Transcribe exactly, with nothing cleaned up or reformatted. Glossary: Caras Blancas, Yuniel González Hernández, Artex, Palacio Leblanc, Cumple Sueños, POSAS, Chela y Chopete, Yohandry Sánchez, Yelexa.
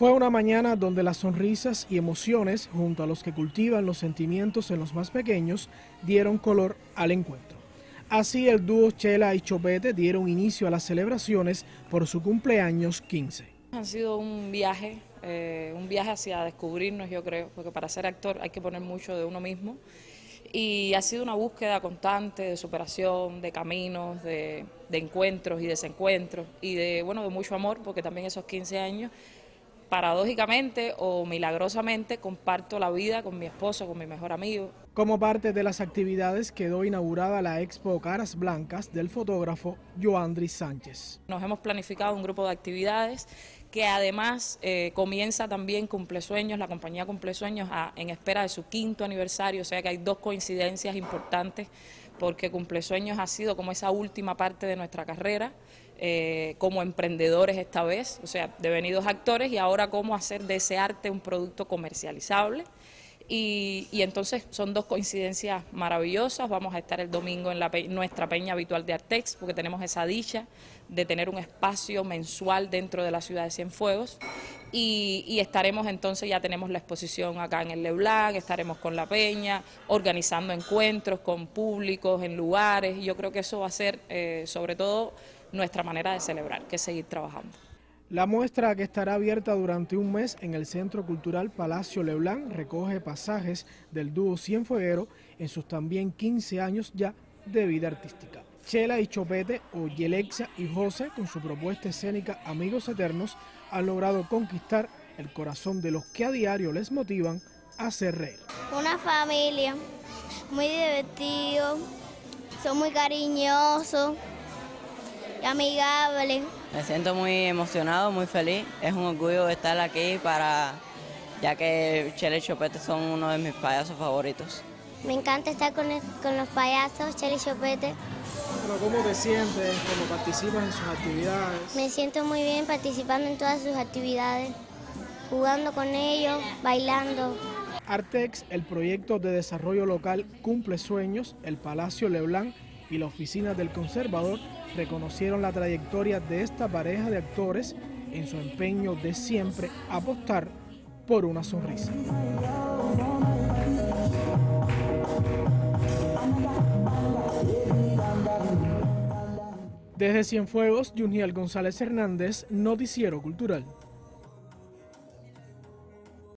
Fue una mañana donde las sonrisas y emociones, junto a los que cultivan los sentimientos en los más pequeños, dieron color al encuentro. Así el dúo Chela y Chopete dieron inicio a las celebraciones por su cumpleaños quince. Ha sido un viaje, eh, un viaje hacia descubrirnos, yo creo, porque para ser actor hay que poner mucho de uno mismo. Y ha sido una búsqueda constante de superación, de caminos, de, de encuentros y desencuentros y de, bueno, de mucho amor, porque también esos quince años, paradójicamente o milagrosamente, comparto la vida con mi esposo, con mi mejor amigo. Como parte de las actividades quedó inaugurada la Expo Caras Blancas del fotógrafo Yohandry Sánchez. Nos hemos planificado un grupo de actividades que además eh, comienza también Cumple Sueños, la compañía Cumple Sueños a, en espera de su quinto aniversario, o sea que hay dos coincidencias importantes porque Cumple Sueños ha sido como esa última parte de nuestra carrera, eh, como emprendedores esta vez, o sea, devenidos actores y ahora cómo hacer de ese arte un producto comercializable. Y, y entonces son dos coincidencias maravillosas. Vamos a estar el domingo en la pe nuestra peña habitual de Artex, porque tenemos esa dicha de tener un espacio mensual dentro de la ciudad de Cienfuegos, y, y estaremos entonces, ya tenemos la exposición acá en el Leblanc, estaremos con la peña, organizando encuentros con públicos, en lugares, y yo creo que eso va a ser eh, sobre todo nuestra manera de celebrar, que es seguir trabajando. La muestra, que estará abierta durante un mes en el Centro Cultural Palacio Leblanc, recoge pasajes del dúo cienfueguero en sus también quince años ya de vida artística. Chela y Chopete, o Yelexa y José, con su propuesta escénica Amigos Eternos, han logrado conquistar el corazón de los que a diario les motivan a hacer reír. Una familia, muy divertido, son muy cariñosos y amigables. Me siento muy emocionado, muy feliz. Es un orgullo estar aquí, para, ya que Chela y Chopete son uno de mis payasos favoritos. Me encanta estar con, el, con los payasos, Chela y Chopete. Pero ¿cómo te sientes cuando participas en sus actividades? Me siento muy bien participando en todas sus actividades, jugando con ellos, bailando. Artex, el proyecto de desarrollo local Cumple Sueños, el Palacio Leblanc y la oficina del conservador reconocieron la trayectoria de esta pareja de actores en su empeño de siempre apostar por una sonrisa. Desde Cienfuegos, Yuniel González Hernández, Noticiero Cultural.